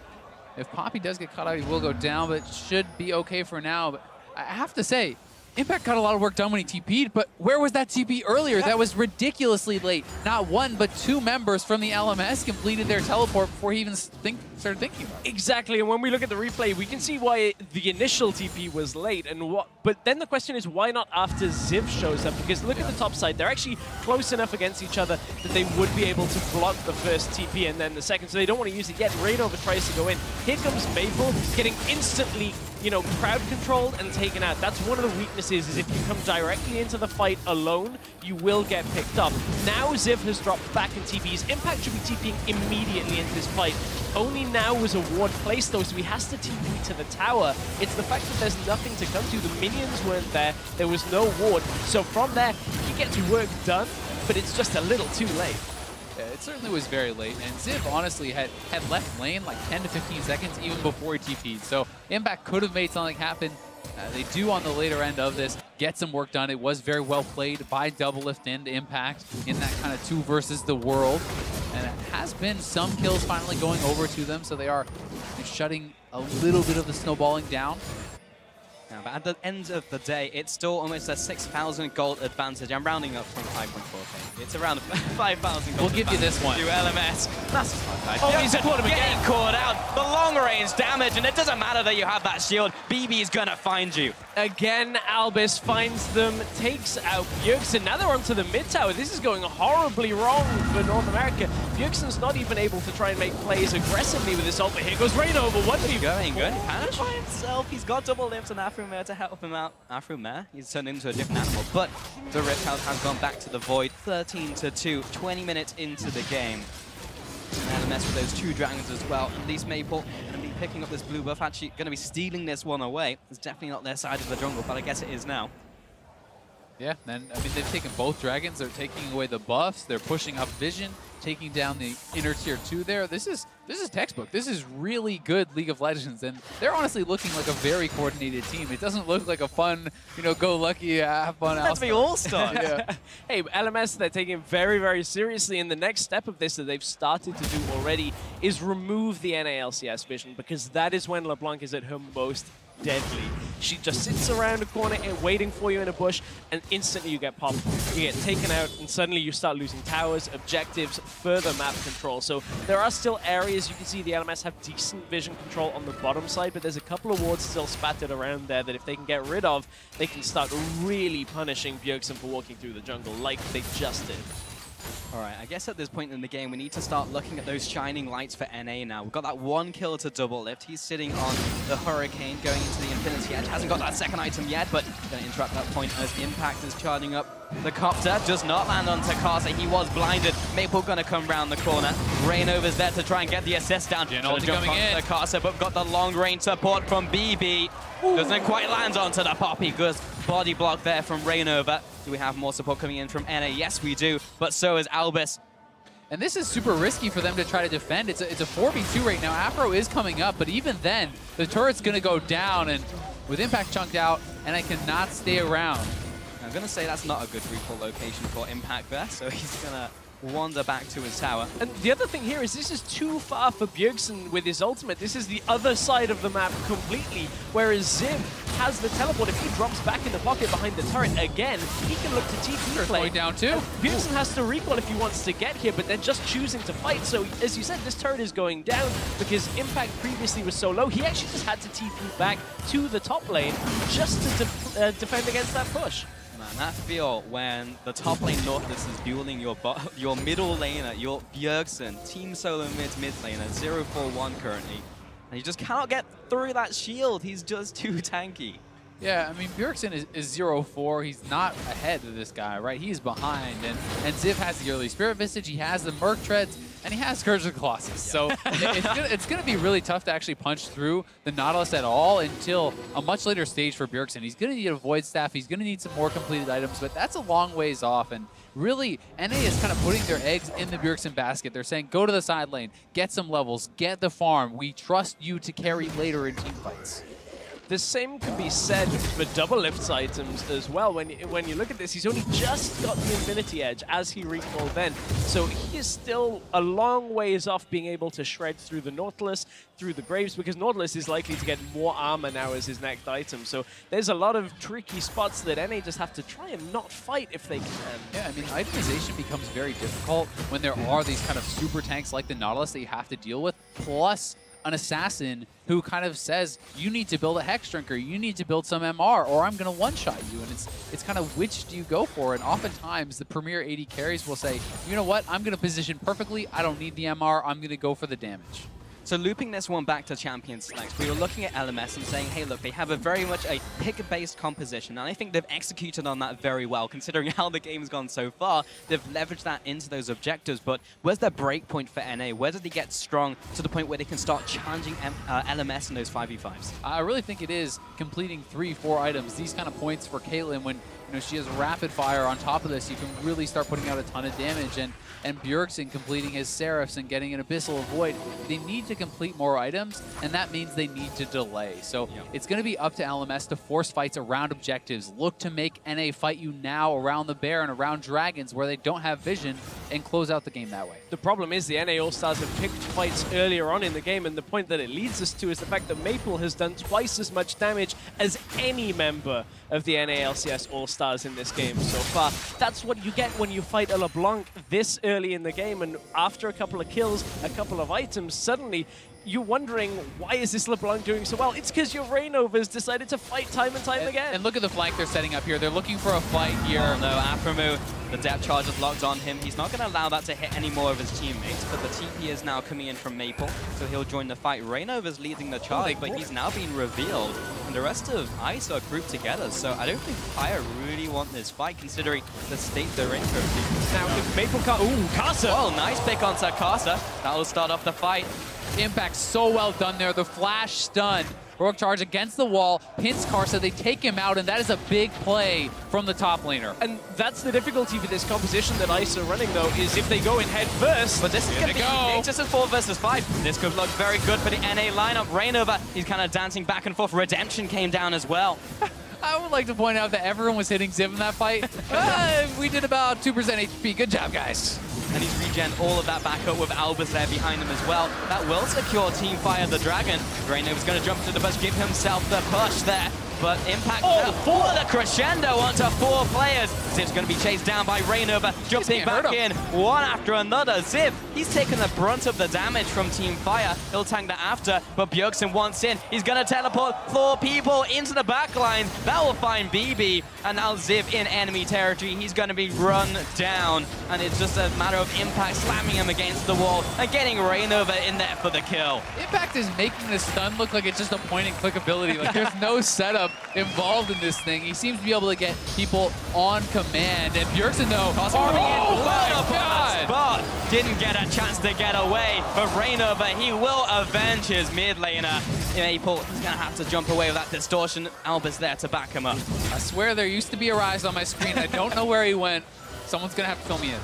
If Poppy does get caught out, he will go down, but should be okay for now. But I have to say, Impact got a lot of work done when he TP'd, but where was that TP earlier? That was ridiculously late. Not one, but two members from the LMS completed their teleport before he even started thinking about it. Exactly, and when we look at the replay, we can see why the initial TP was late, and but then the question is, why not after Ziv shows up? Because look at the top side, they're actually close enough against each other that they would be able to block the first TP and then the second, so they don't want to use it yet. Reignover tries to go in. Here comes Maple, getting instantly, you know, crowd controlled and taken out. That's one of the weaknesses, is if you come directly into the fight alone, you will get picked up. Now Ziv has dropped back in TPs. Impact should be TPing immediately into this fight. Only now was a ward placed though, so he has to TP to the tower. It's the fact that there's nothing to come to. The minions weren't there, there was no ward. So from there, he gets work done, but it's just a little too late. Yeah, it certainly was very late, and Ziv honestly had left lane like 10 to 15 seconds even before he TP'd, so Impact could have made something happen. They do on the later end of this get some work done. It was very well played by Doublelift and Impact in that kind of two versus the world, and it has been some kills finally going over to them, so they are shutting a little bit of the snowballing down. Yeah, but at the end of the day, it's still almost a 6,000 gold advantage. I'm rounding up from 5.4k. It's around 5,000 gold. We'll give you this one. Do LMS. That's fine. Oh, he's caught him again. Getting caught out. The long-range damage, and it doesn't matter that you have that shield. BB's going to find you. Again, Albus finds them, takes out Bjergsen. Now they're onto the mid-tower. This is going horribly wrong for North America. Bjergsen's not even able to try and make plays aggressively with this ult, but here goes Reignover. What's he going? Good. Panic by himself. He's got Doublelift and Aphromoo to help him out. Aphromoo, he's turned into a different animal, but the Rip House has gone back to the void. 13-2, 20 minutes into the game. And LMS with those two dragons as well. At least Maple going to be picking up this blue buff, actually going to be stealing this one away. It's definitely not their side of the jungle, but I guess it is now. Yeah, and I mean, they've taken both dragons. They're taking away the buffs. They're pushing up Vision, taking down the inner tier 2 there. This is textbook. This is really good League of Legends, and they're honestly looking like a very coordinated team. It doesn't look like a fun, you know, go lucky, have fun. Let's be All-Star. Yeah. Hey, LMS, they're taking very, very seriously, and the next step of this that they've started to do already is remove the NALCS vision, because that is when LeBlanc is at her most deadly. She just sits around a corner and waiting for you in a bush, and instantly you get popped, you get taken out, and suddenly you start losing towers, objectives, further map control. So there are still areas you can see the LMS have decent vision control on the bottom side, but there's a couple of wards still spattered around there that if they can get rid of, they can start really punishing Bjergsen for walking through the jungle like they just did. Alright, I guess at this point in the game, we need to start looking at those shining lights for NA now. We've got that one kill to Doublelift. He's sitting on the Hurricane going into the Infinity Edge. Hasn't got that second item yet, but going to interrupt that point as Impact is charging up. The Copter does not land on Karsa. He was blinded. Maple going to come round the corner. Reignover's there to try and get the assist down. Jump coming in. Karsa, but got the long-range support from BB. Ooh. Doesn't quite land onto the Poppy. Good body block there from Reignover. Do we have more support coming in from NA? Yes, we do, but so is Albus. And this is super risky for them to try to defend. It's a 4v2 right now. Aphro is coming up, but even then, the turret's going to go down, and with Impact chunked out, and I cannot stay around. I'm going to say that's not a good recall location for Impact there, so he's going to wander back to his tower. And the other thing here is this is too far for Bjergsen with his ultimate. This is the other side of the map completely, whereas Ziv has the teleport. If he drops back in the pocket behind the turret again, he can look to TP play. Going down too. Bjergsen has to recall if he wants to get here, but they're just choosing to fight. So as you said, this turret is going down because Impact previously was so low. He actually just had to TP back to the top lane just to defend against that push. Man, that feel when the top lane Nautilus is building your middle laner, your Bjergsen, team solo mid laner, 0-4-1 currently, and you just cannot get through that shield. He's just too tanky. Yeah, I mean, Bjergsen is 0-4. He's not ahead of this guy, right? He's behind, and Ziv has the early Spirit Visage, he has the Merc Treads, and he has Courage of the Colossus. Yeah. So it's going to be really tough to actually punch through the Nautilus at all until a much later stage for Bjergsen. He's going to need a Void Staff. He's going to need some more completed items, but that's a long ways off. And really, NA is kind of putting their eggs in the Bjergsen basket. They're saying, go to the side lane, get some levels, get the farm. We trust you to carry later in team fights. The same could be said for Doublelift's items as well. When you look at this, he's only just got the Infinity Edge as he recalled then. So he is still a long ways off being able to shred through the Nautilus, through the Graves, because Nautilus is likely to get more armor now as his next item. So there's a lot of tricky spots that NA just have to try and not fight if they can. Yeah, I mean, itemization becomes very difficult when there are these kind of super tanks like the Nautilus that you have to deal with, plus an assassin who kind of says, you need to build a Hex Drinker, you need to build some MR, or I'm going to one-shot you. And it's kind of, which do you go for? And oftentimes, the premier AD carries will say, you know what, I'm going to position perfectly, I don't need the MR, I'm going to go for the damage. So looping this one back to champion selects, we were looking at LMS and saying, hey, look, they have a very much a pick-based composition, and I think they've executed on that very well, considering how the game's gone so far. They've leveraged that into those objectives, but where's their break point for NA? Where do they get strong to the point where they can start challenging LMS in those 5v5s? I really think it is completing 3-4 items. These kind of points for Caitlyn when she has rapid fire on top of this, you can really start putting out a ton of damage, and Bjergsen completing his Seraphs and getting an Abyssal Void. They need to complete more items, and that means they need to delay. So it's going to be up to LMS to force fights around objectives, look to make NA fight you now around the Baron, around Dragons, where they don't have vision, and close out the game that way. The problem is the NA All-Stars have picked fights earlier on in the game, and the point that it leads us to is the fact that Maple has done twice as much damage as any member of the NALCS All-Stars in this game so far. That's what you get when you fight a LeBlanc this early in the game, and after a couple of kills, a couple of items, suddenly you're wondering, why is this LeBlanc doing so well? It's because your Reignover's decided to fight time and time again. And look at the flank they're setting up here. They're looking for a fight here. Oh no, Aphromoo, the depth charge is locked on him. He's not going to allow that to hit any more of his teammates, but the TP is now coming in from Maple, so he'll join the fight. Reignover's leading the charge, but he's now being revealed. The rest of ICE are grouped together, so I don't think Pyre really want this fight, considering the state they're in currently. Now, if Maple can't... Ooh, Karsa! Well, nice pick on Karsa. That'll start off the fight. Impact so well done there. The flash stun. Rogue charge against the wall, pins Karsa, they take him out, and that is a big play from the top laner. And that's the difficulty with this composition that ICE are running, though, is if they go in head first. But this is going to be just a 4 versus 5. This could look very good for the NA lineup. Reignover, he's kind of dancing back and forth. Redemption came down as well. I would like to point out that everyone was hitting Ziv in that fight. We did about 2% HP. Good job, guys. And he's regen all of that back up with Albus there behind him as well. That will secure Team Fire the Dragon. Reignover's going to jump to the bush, give himself the push there. But Impact for the crescendo onto 4 players. Ziv's going to be chased down by Reignover, jumping back in one after another. Ziv, he's taken the brunt of the damage from Team Fire. He'll tank that after, but Bjergsen wants in. He's going to teleport 4 people into the back line. That will find BB, and now Ziv in enemy territory. He's going to be run down, and it's just a matter of Impact slamming him against the wall and getting Reignover in there for the kill. Impact is making the stun look like it's just a point-and-click ability. Like, there's no setup involved in this thing. He seems to be able to get people on command. And Bjergsen, though, but didn't get a chance to get away. But Reignover, he will avenge his mid laner. Maple is going to have to jump away with that distortion. Albus there to back him up. I swear there used to be a Ryze on my screen. I don't know where he went. Someone's going to have to fill me in.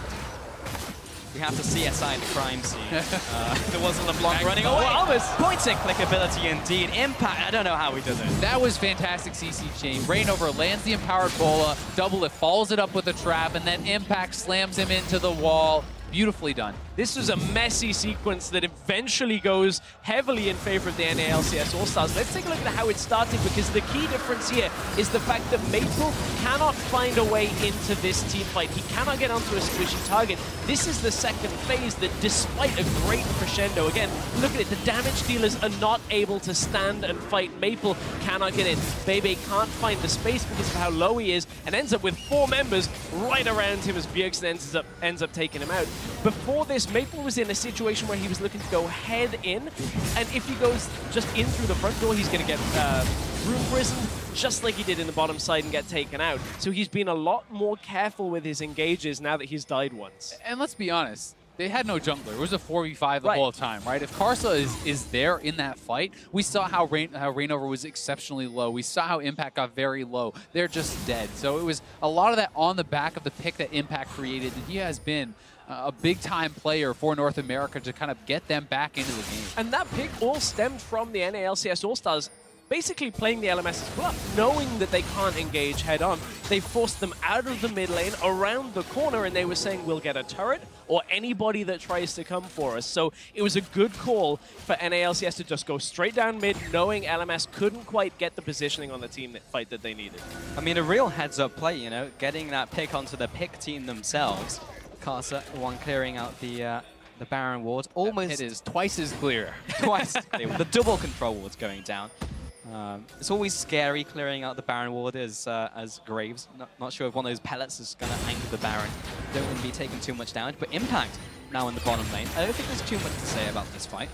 We have to CSI the crime scene. There wasn't LeBlanc running away. Albus! Point and click ability indeed. Impact, I don't know how he did it. That was fantastic CC chain. Reignover lands the empowered bola. Doublelift follows it up with a trap, and then Impact slams him into the wall. Beautifully done. This was a messy sequence that eventually goes heavily in favor of the NALCS All-Stars. Let's take a look at how it started, because the key difference here is the fact that Maple cannot find a way into this teamfight. He cannot get onto a squishy target. This is the second phase that, despite a great crescendo, again, look at it, the damage dealers are not able to stand and fight. Maple cannot get in. BB can't find the space because of how low he is, and ends up with four members right around him as Bjergsen ends up taking him out. Before this, Maple was in a situation where he was looking to go head in, and if he goes just in through the front door, he's going to get room prisoned, just like he did in the bottom side, and get taken out. So he's been a lot more careful with his engages now that he's died once. And let's be honest, they had no jungler. It was a 4v5 the whole time, right? If Karsa is there in that fight, we saw how Reignover was exceptionally low. We saw how Impact got very low. They're just dead. So it was a lot of that on the back of the pick that Impact created, and he has been a big-time player for North America to kind of get them back into the game. And that pick all stemmed from the NALCS All-Stars basically playing the LMS as bluff, knowing that they can't engage head-on. They forced them out of the mid lane, around the corner, and they were saying, we'll get a turret or anybody that tries to come for us. So it was a good call for NALCS to just go straight down mid, knowing LMS couldn't quite get the positioning on the team fight that they needed. I mean, a real heads-up play, you know, getting that pick onto the pick team themselves. Karsa, one clearing out the Baron ward. Almost it is twice as clear. Twice as clear. The double control ward's going down. It's always scary clearing out the Baron ward as Graves. Not sure if one of those pellets is going to anchor the Baron. Don't want to be taking too much damage. But Impact now in the bottom lane. I don't think there's too much to say about this fight,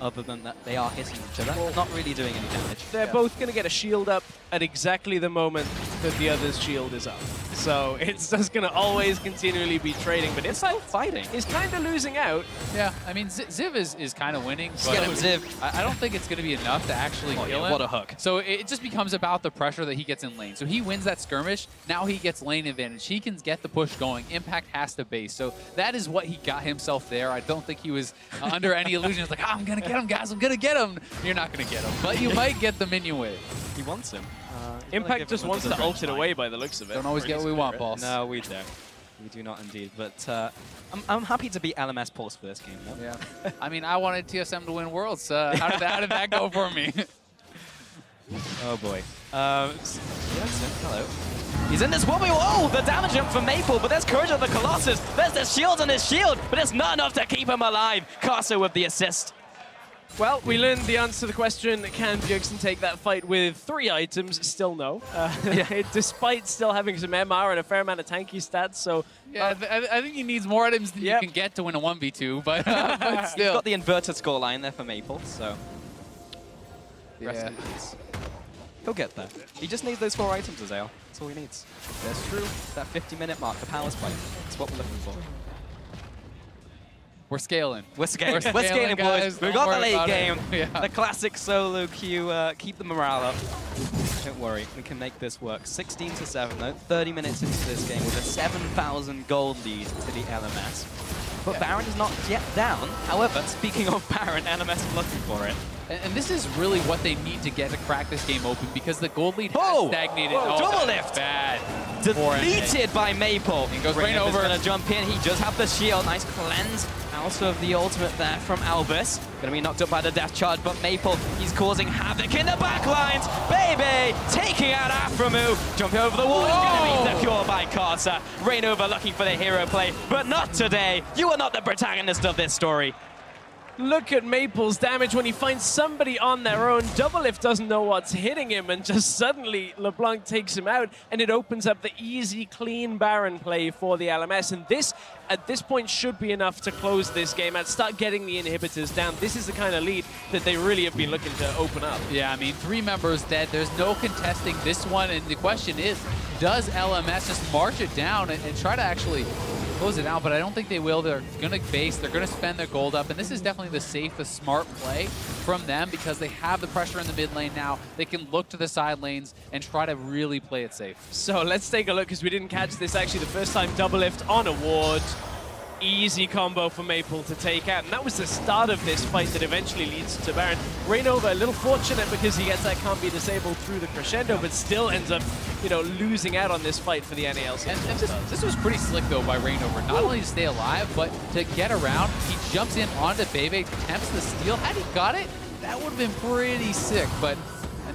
other than that they are hitting each other. They're not really doing any damage. They're both going to get a shield up at exactly the moment that the other's shield is up. So it's just going to always continually be trading, but it's like fighting. It's kind of losing out. Yeah, I mean, Ziv is kind of winning. But get him, Ziv. I don't think it's going to be enough to actually kill him. What a hook. So it just becomes about the pressure that he gets in lane. So he wins that skirmish. Now he gets lane advantage. He can get the push going. Impact has to base. So that is what he got himself there. I don't think he was under any illusion. It's like, oh, I'm going to get him, guys. I'm going to get him. You're not going to get him, but you might get the minion wave. He wants him. Impact just wants to ult it away by the looks of it. Don't always get what we want, boss. No, we don't. We do not indeed. But I'm happy to be LMS Pulse for this game. Though. Yeah. I mean, I wanted TSM to win Worlds. How did that go for me? Oh, boy. Hello. He's in this 1v1. Oh, the damage him from Maple, but there's Courage of the Colossus. There's the shield on his shield, but it's not enough to keep him alive. Karsa with the assist. Well, we learned the answer to the question, can Bjergsen take that fight with 3 items? Still no. Despite still having some MR and a fair amount of tanky stats, so... Yeah, I think he needs more items than you can get to win a 1v2, but still. He's got the inverted scoreline there for Maple, so... Rest in peace. He'll get there. He just needs those 4 items, Azale. That's all he needs. That's true. That 50-minute mark, the power spike. That's what we're looking for. We're scaling. We're scaling, boys. We got the late game. Yeah. The classic solo queue. Keep the morale up. Don't worry, we can make this work. 16-7, though. 30 minutes into this game with a 7,000 gold lead to the LMS. But Baron is not yet down. However, speaking of Baron, LMS is looking for it. And this is really what they need to get to crack this game open, because the gold lead has stagnated. Oh, Doublelift! Bad. Deleted by Maple. And goes Reignover. Going to jump in. He does have the shield. Nice cleanse. Also of the ultimate there from Albus. Going to be knocked up by the death charge, but Maple, he's causing havoc in the back lines. BB taking out Aphromoo. Jumping over the wall. It's going to be secured by Karsa. Reignover looking for the hero play, but not today. You are not the protagonist of this story. Look at Maple's damage when he finds somebody on their own. Doublelift doesn't know what's hitting him, and just suddenly LeBlanc takes him out, and it opens up the easy, clean Baron play for the LMS. And this, at this point, should be enough to close this game and start getting the inhibitors down. This is the kind of lead that they really have been looking to open up. Yeah, I mean, 3 members dead. There's no contesting this one, and the question is, does LMS just march it down and try to actually close it out? But I don't think they will. They're going to base, they're going to spend their gold up, and this is definitely the safe, the smart play from them, because they have the pressure in the mid lane now. They can look to the side lanes and try to really play it safe. So let's take a look, because we didn't catch this actually the first time. Doublelift on a ward. easy combo for Maple to take out. And that was the start of this fight that eventually leads to Baron. Reignover, a little fortunate because he gets that can't be disabled through the crescendo, but still ends up, you know, losing out on this fight for the NALCS. And this was pretty slick, though, by Reignover. Not only to stay alive, but to get around. He jumps in onto BB, attempts the steal. Had he got it, that would have been pretty sick, but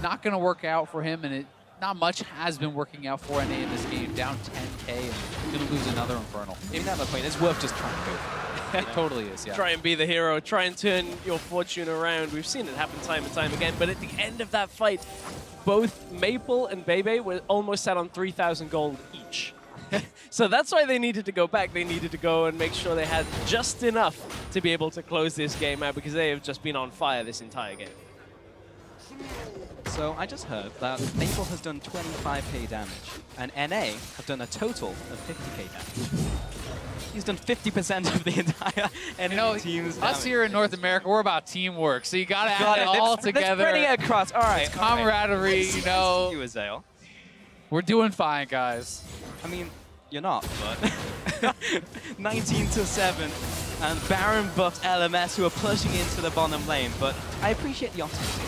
not going to work out for him. And not much has been working out for NA in this game. Down 10K, and going to lose another Infernal. Even at that point, it's worth just trying to go. It totally is, yeah. Try and be the hero. Try and turn your fortune around. We've seen it happen time and time again. But at the end of that fight, both Maple and BB were almost sat on 3,000 gold each. So that's why they needed to go back. They needed to go and make sure they had just enough to be able to close this game out, because they have just been on fire this entire game. So I just heard that Maple has done 25K damage, and NA have done a total of 50K damage. He's done 50% of the entire NA team's damage. Us here in North America, we're about teamwork, so you gotta add it all together. Let's spread it across. All right, it's camaraderie, you know. You, we're doing fine, guys. I mean, you're not, but 19-7, and Baron buffed LMS, who are pushing into the bottom lane. But I appreciate the optimism.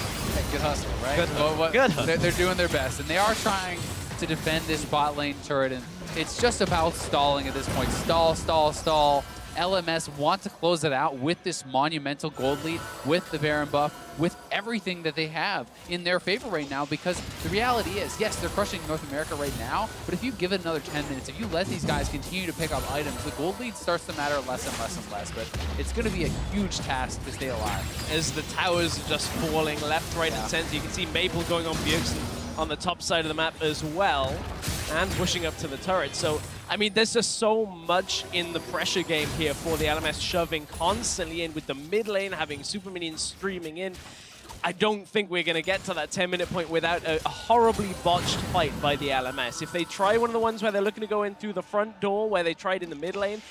Good hustle, right? Good hustle. Good hustle. They're doing their best, and they are trying to defend this bot lane turret, and it's just about stalling at this point. Stall, stall, stall. LMS want to close it out with this monumental gold lead, with the Baron buff, with everything that they have in their favor right now, because the reality is, yes, they're crushing North America right now, but if you give it another 10 minutes, if you let these guys continue to pick up items, the gold lead starts to matter less and less and less, but it's going to be a huge task to stay alive. As the towers are just falling left, right, and center, you can see Maple going on Bjergsen on the top side of the map as well, and pushing up to the turret. So, I mean, there's just so much in the pressure game here for the LMS, shoving constantly in with the mid lane, having super minions streaming in. I don't think we're going to get to that 10-minute point without a horribly botched fight by the LMS. If they try one of the ones where they're looking to go in through the front door, where they tried in the mid lane,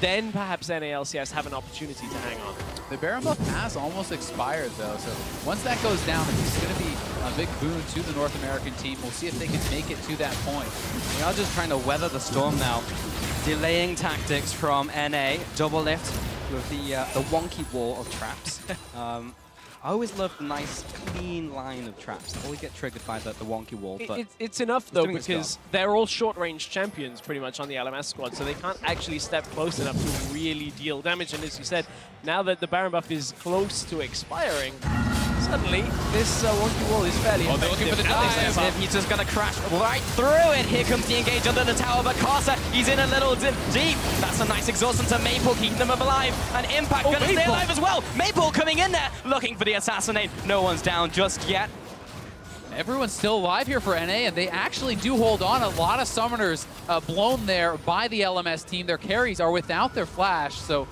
then perhaps NALCS have an opportunity to hang on. The Baron buff has almost expired, though, so once that goes down, it's going to be a big boon to the North American team. We'll see if they can make it to that point. They are just trying to weather the storm now. Delaying tactics from NA, Doublelift with the wonky wall of traps. I always love the nice, clean line of traps. I always get triggered by the wonky wall. But it's enough, though, because they're all short-range champions, pretty much, on the LMS squad, so they can't actually step close enough to really deal damage. And as you said, now that the Baron buff is close to expiring, suddenly this wonky wall is fairly effective. They're looking for the dive. He's just going to crash right through it. Here comes the engage under the tower, but Karsa, he's in a little deep. That's a nice exhaustion to Maple, keeping them alive. And Impact going to stay alive as well. Maple coming in there, looking for the assassinate. No one's down just yet. Everyone's still alive here for NA, and they actually do hold on. A lot of summoners blown there by the LMS team. Their carries are without their flash, so...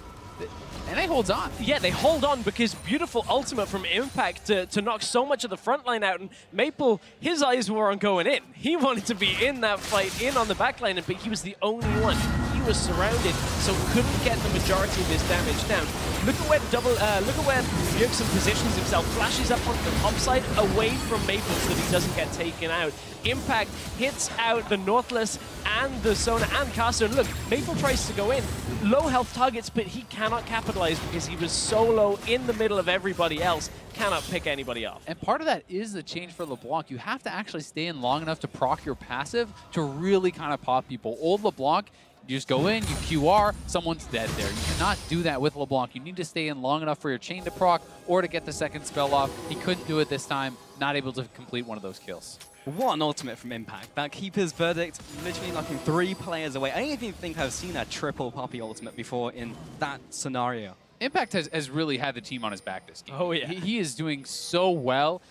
NA holds on. Yeah, they hold on because beautiful ultimate from Impact to knock so much of the front line out. And Maple, his eyes were on going in. He wanted to be in that fight, in on the back line, but he was the only one. He was surrounded, so couldn't get the majority of his damage down. Look at where Bjergsen positions himself, flashes up on the top side, away from Maple so that he doesn't get taken out. Impact hits out the Nautilus and the Sona and Karsa. And look, Maple tries to go in. Low health targets, but he cannot capitalize because he was solo in the middle of everybody else. Cannot pick anybody up. And part of that is the change for LeBlanc. You have to actually stay in long enough to proc your passive to really kind of pop people. Old LeBlanc, you just go in, you QR, someone's dead there. You cannot do that with LeBlanc. You need to stay in long enough for your chain to proc or to get the second spell off. He couldn't do it this time, not able to complete one of those kills. What an ultimate from Impact. That Keeper's Verdict literally knocking three players away. I don't even think I've seen a triple Poppy ultimate before in that scenario. Impact has really had the team on his back this game. Oh, yeah. He is doing so well.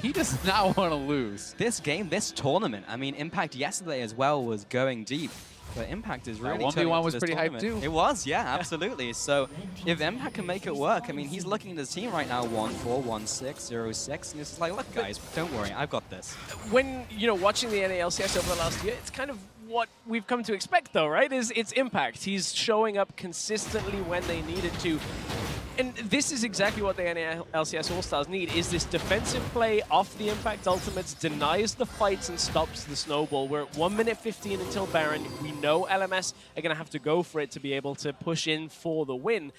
He does not want to lose. This game, this tournament, I mean, Impact yesterday as well was going deep. But Impact is really turning into this tournament. 1v1 was pretty hyped too. It was, yeah, absolutely. So if Impact can make it work, I mean, he's looking at his team right now, 1-4, 1-6, 0-6, and it's like, look, guys, don't worry, I've got this. When, you know, watching the NALCS over the last year, it's kind of what we've come to expect, though, right? It's Impact. He's showing up consistently when they needed to. And this is exactly what the NALCS All-Stars need, is this defensive play off the Impact ultimates, denies the fights and stops the snowball. We're at 1 minute 15 until Baron. We know LMS are going to have to go for it to be able to push in for the win.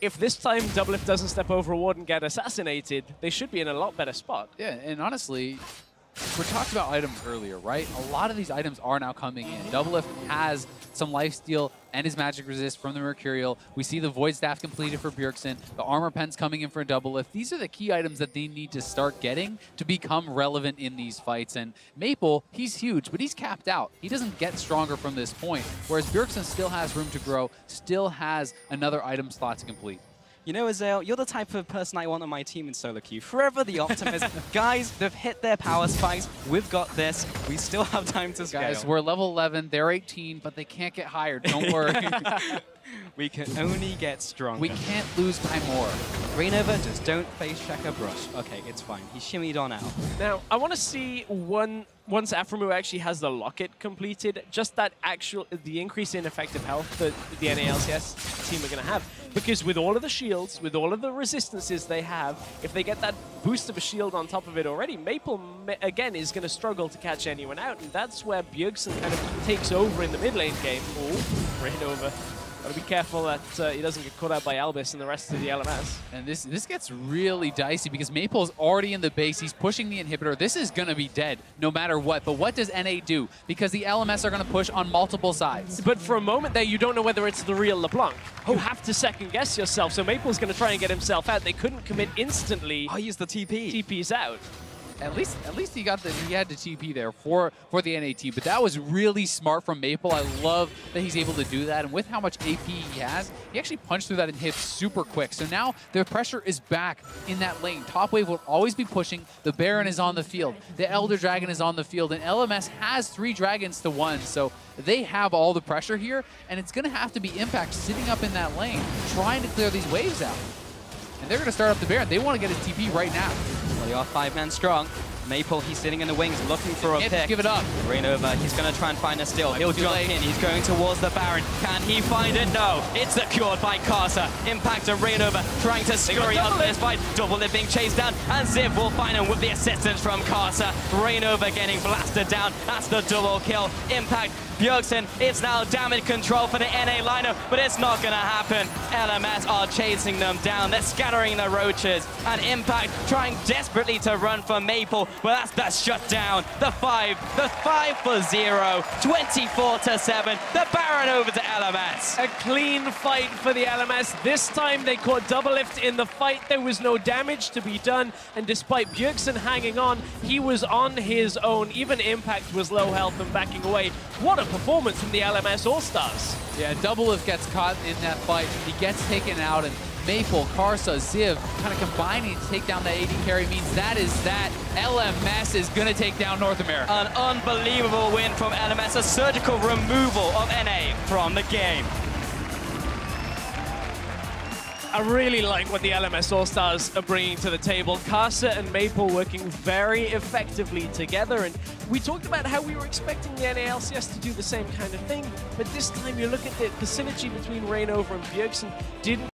If this time Doublelift doesn't step over a ward and get assassinated, they should be in a lot better spot. Yeah, and honestly, we talked about items earlier, right? A lot of these items are now coming in. Doublelift has some lifesteal and his magic resist from the Mercurial. We see the Void Staff completed for Bjergsen. The Armor Pen's coming in for a Doublelift. These are the key items that they need to start getting to become relevant in these fights. And Maple, he's huge, but he's capped out. He doesn't get stronger from this point, whereas Bjergsen still has room to grow, still has another item slot to complete. You know, Azale, you're the type of person I want on my team in solo queue. Forever the optimist. Guys, they've hit their power spikes. We've got this. We still have time to scale. Guys, we're level 11. They're 18, but they can't get higher. Don't worry. We can only get stronger. We can't lose by more. Reignover, just don't face Shaka Brush. Okay, it's fine. He shimmied on out. Now, I want to see once Aphromoo actually has the locket completed, just that actual, the increase in effective health that the NALCS team are going to have. Because with all of the shields, with all of the resistances they have, if they get that boost of a shield on top of it already, Maple, again, is going to struggle to catch anyone out. And that's where Bjergsen kind of takes over in the mid lane game. Oh, Reignover. Gotta be careful that he doesn't get caught out by Albus and the rest of the LMS. And this gets really dicey because Maple's already in the base. He's pushing the inhibitor. This is going to be dead no matter what. But what does NA do? Because the LMS are going to push on multiple sides. But for a moment there, you don't know whether it's the real LeBlanc. You have to second-guess yourself. So Maple's going to try and get himself out. They couldn't commit instantly. Oh, he's the TP. TP's out. At least he had the TP there for the NA team, but that was really smart from Maple. I love that he's able to do that, and with how much AP he has, he actually punched through that and hit super quick. So now the pressure is back in that lane. Top wave will always be pushing. The Baron is on the field. The Elder Dragon is on the field, and LMS has 3 dragons to 1. So they have all the pressure here, and it's going to have to be Impact sitting up in that lane, trying to clear these waves out. And they're going to start up the Baron. They want to get his TP right now. Well, they are 5-man strong. Maple, he's sitting in the wings, looking for a pick. Give it up. Reignover, he's going to try and find a steal. He'll jump in. He's going towards the Baron. Can he find it? No. It's secured by Karsa. Impact and Reignover trying to scurry out this fight. Doublelift being chased down, and Ziv will find him with the assistance from Karsa. Reignover getting blasted down. That's the double kill. Impact, Bjergsen, it's now damage control for the NA lineup, but it's not going to happen. LMS are chasing them down. They're scattering the roaches, and Impact trying desperately to run for Maple. Well, that's shut down. The 5 for 0, 24-7. The Baron over to LMS. A clean fight for the LMS. This time they caught Doublelift in the fight. There was no damage to be done, and despite Bjergsen hanging on, he was on his own. Even Impact was low health and backing away. What a performance from the LMS All-Stars. Yeah, Doublelift gets caught in that fight. He gets taken out, and Maple, Karsa, Ziv kind of combining to take down that AD carry means that is that. LMS is going to take down North America. An unbelievable win from LMS, a surgical removal of NA from the game. I really like what the LMS All-Stars are bringing to the table. Karsa and Maple working very effectively together, and we talked about how we were expecting the NALCS to do the same kind of thing, but this time you look at the synergy between Reignover and Bjergsen didn't